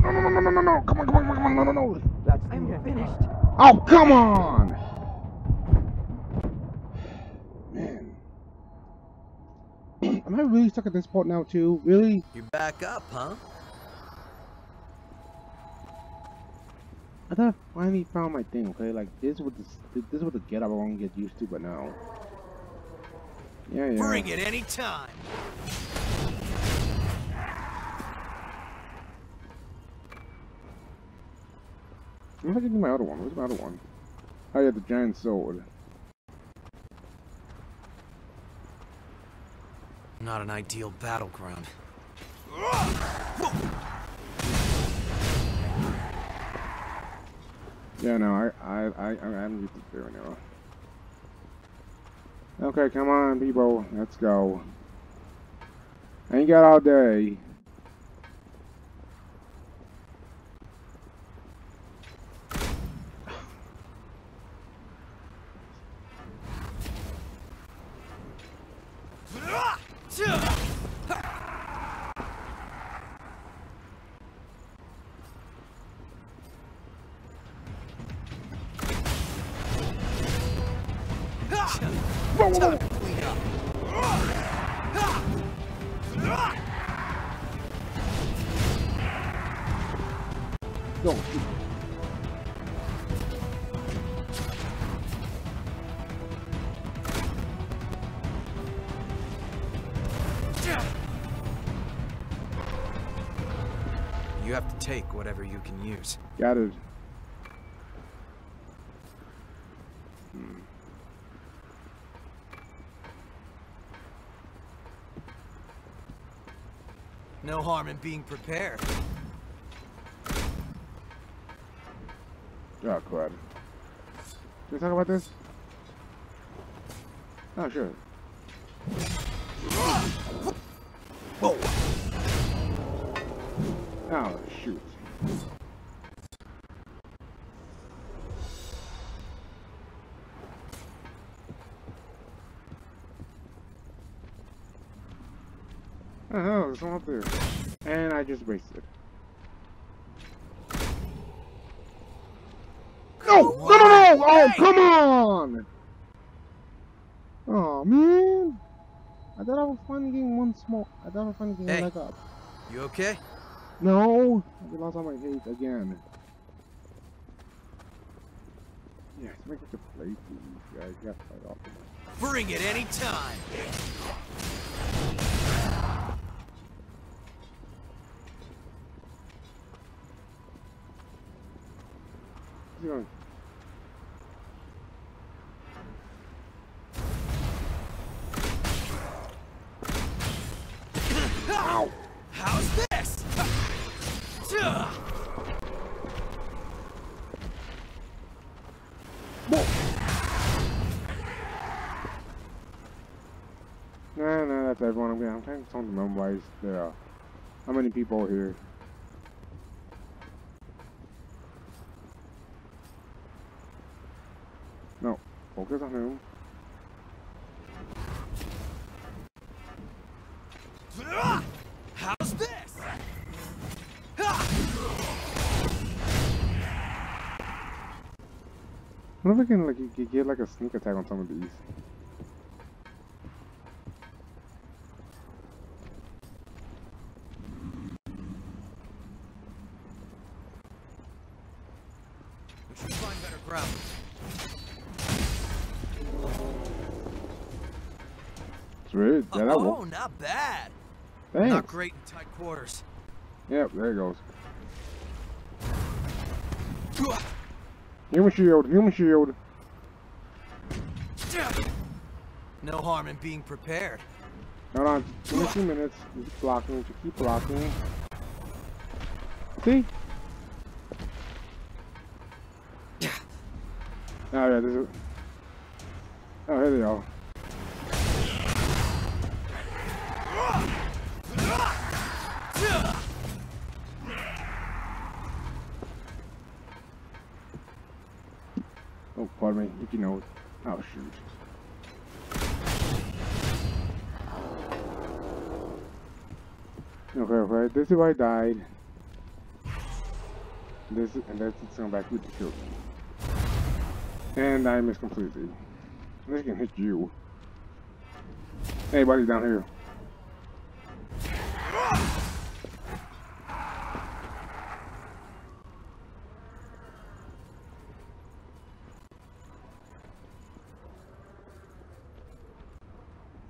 no. Come on, no. I'm finished. Oh, come on. Man. Am I really stuck at this spot now, too? Really? You're back up, huh? I thought I finally found my thing, okay? Like, this is what the get up I won't get used to, but now. Yeah. Bring it any time. I'm not getting my other one. Where's my other one? I got the giant sword. Not an ideal battleground. Yeah, no, I'm used to fair now. Okay, come on, people. Let's go. I ain't got all day. You have to take whatever you can use. Got it. No harm in being prepared. Oh, crud. Can we talk about this? Oh, sure. Whoa. Oh, shoot. Oh, no, there's one up there. And I just wasted it. No! No, no, no! Oh, come on! Oh, man! I thought I was finally getting one small. I thought I was finally getting one back up. You okay? No! I lost all my hate again. Yeah, let's make it to play, please, guys. You have to fight off. Bring it any time! Going? Ow! How's this? No, that's everyone. I'm trying to memorize there. How many people are here? No, focus on him. How's this? I wonder if I can like get like a sneak attack on some of these. We should find better ground. Rude. Yeah, oh, not bad. Thanks. Not great in tight quarters. Yep, there it goes. Human shield. No harm in being prepared. Hold on, give me 2 minutes. Keep blocking. Just keep blocking. See? Oh yeah, this is. Oh, here they are. Oh, pardon me, if you know it. Oh, shoot. Okay, this is why I died. and that's the soundback with the children. And I missed completely. They can hit you. Anybody down here?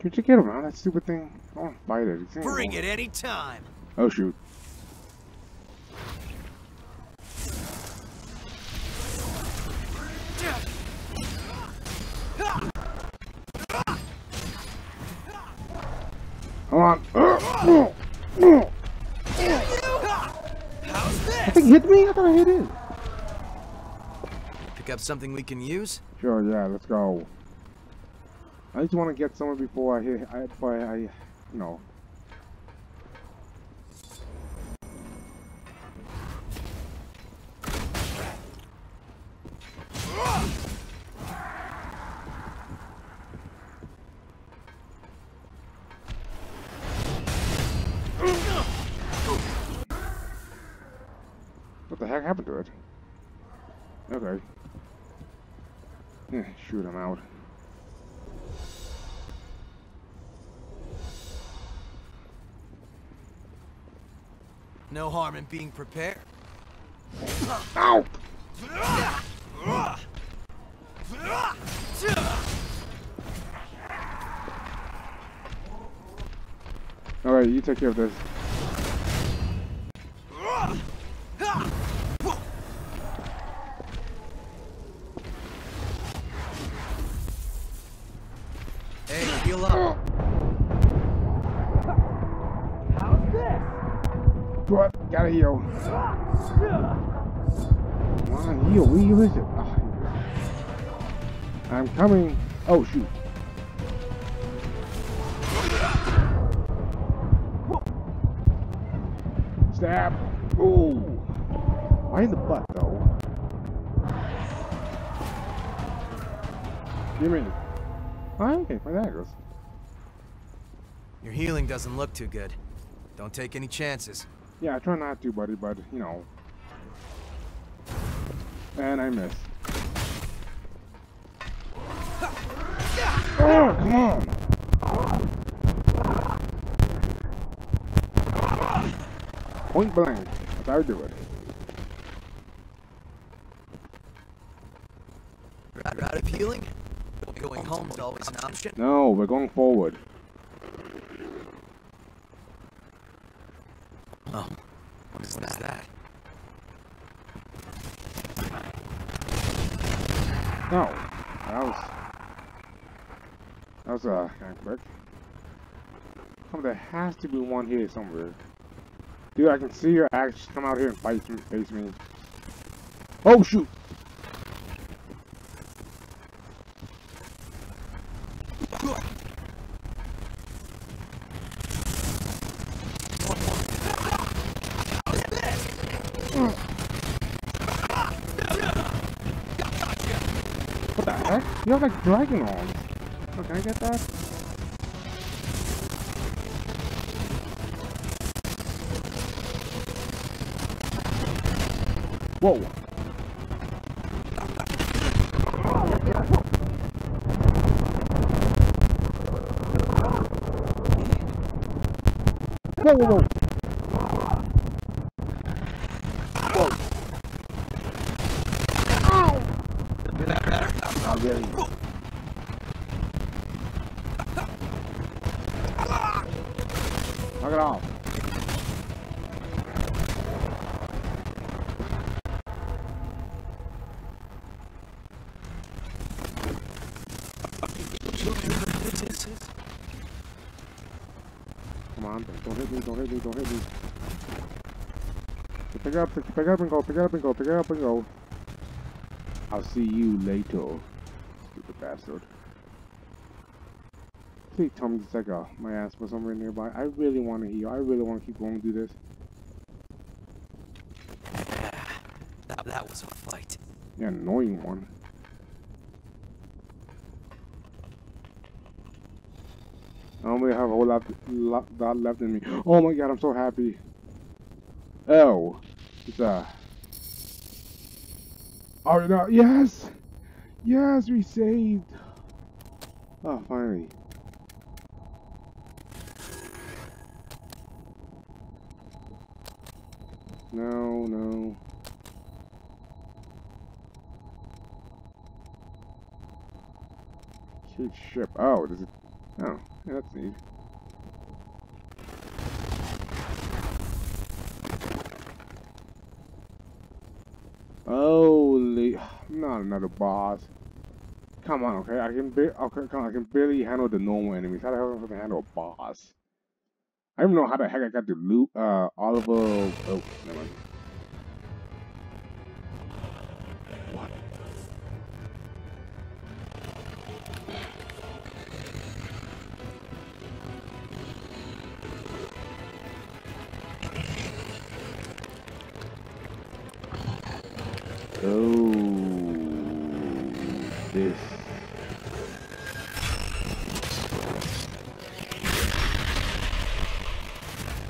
Did you get him out of that stupid thing? I want to fight it. Bring it any time. Oh shoot. Come on. I think he hit me? I thought I hit him. Pick up something we can use? Sure, yeah, let's go. I just want to get someone before I you know. What the heck happened to it? Okay. Shoot, I'm out. No harm in being prepared. Ow! Alright, you take care of this. Hey, heal up. How's this? But gotta heal. Come on, heal. Who is it? Oh, I'm coming. Oh shoot. Stab. Ooh. Why in the butt though? Give me. Okay, my daggers. Your healing doesn't look too good. Don't take any chances. Yeah, I try not to, buddy, but, you know. And I missed. Oh, come on! Point blank. That's how I do it. Route of healing? Going home is always an option? No, we're going forward. Oh, what is that? No, that was kind of quick. Oh, there has to be one here somewhere. Dude, I can see your axe come out here and fight me, face me. Oh shoot! What the heck? You have like dragon arms. Oh, can I get that? Whoa. Whoa, whoa, whoa. Knock it off. Come on, don't hit me, don't hit me, don't hit me. Pick up and go, pick it up and go, pick it up and go. I'll see you later, stupid bastard. Please tell me to take off my ass for somewhere nearby. I really want to heal. I really want to keep going through this. That was a fight. Yeah, annoying one. I don't really have a whole lot left in me. Oh my god, I'm so happy. Oh, it's Are not. Yes! Yes, we saved! Oh, finally. No, no. Huge ship. Oh, does it? Oh, yeah, that's neat. Holy, not another boss. Come on, okay, I can barely handle the normal enemies. How the hell am I supposed to handle a boss? I don't even know how the heck I got to loot Oliver. Oh, never mind. What? Oh, this.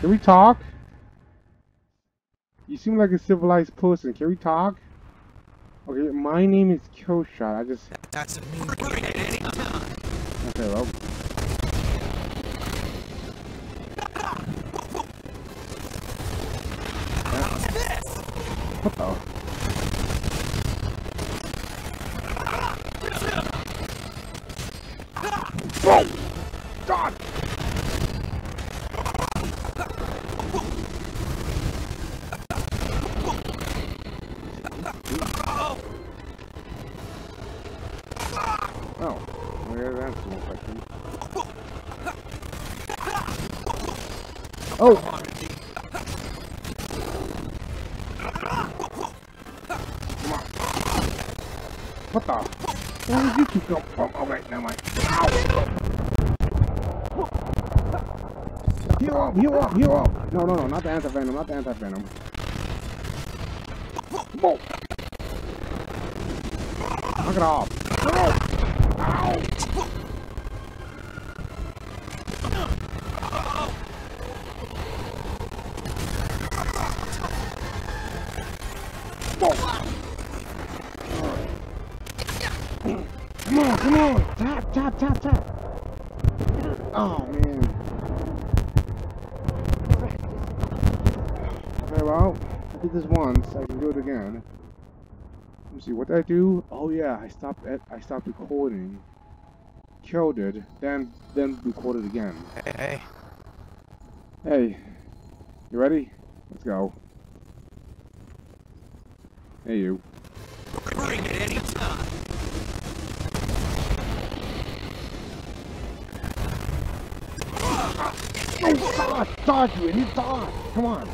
Can we talk? You seem like a civilized person. Can we talk? Okay, my name is Killshot. I just... That's a mean word at any time. Okay, well... Uh-oh. Oh! What the? Where did you two come from? Oh, wait, never mind. Ow! Heal up, heal up, heal up! No, no, no, not the anti-venom, not the anti-venom. Whoa! Knock it off! Ow! Tap, tap, tap. Oh, man. Okay, well, I did this once. I can do it again. Let me see, what did I do? Oh, yeah, I stopped recording. Killed it. Then recorded again. Hey. Hey. You ready? Let's go. Hey, you. Bring it any time. Oh, dodge you, and you dodge! Come on!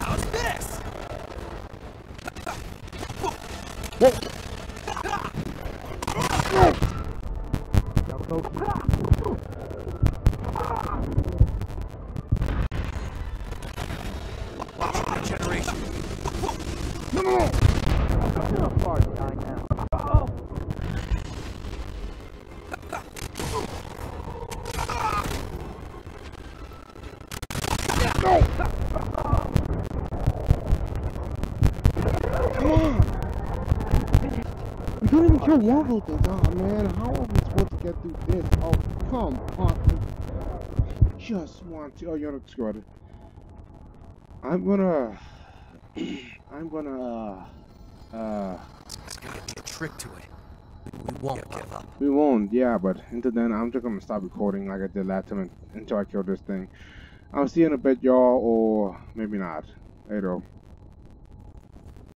How's this? Whoa! Watch my generation! No, no, no! One of those, oh man, how are we supposed to get through this? Oh, come on. I just want to. Oh, you're not squad. I'm gonna. It's gotta be a trick to it. We won't give up. We won't, yeah, but until then, I'm just gonna stop recording like I did last time until I kill this thing. I'll see you in a bit, y'all, or maybe not. Later.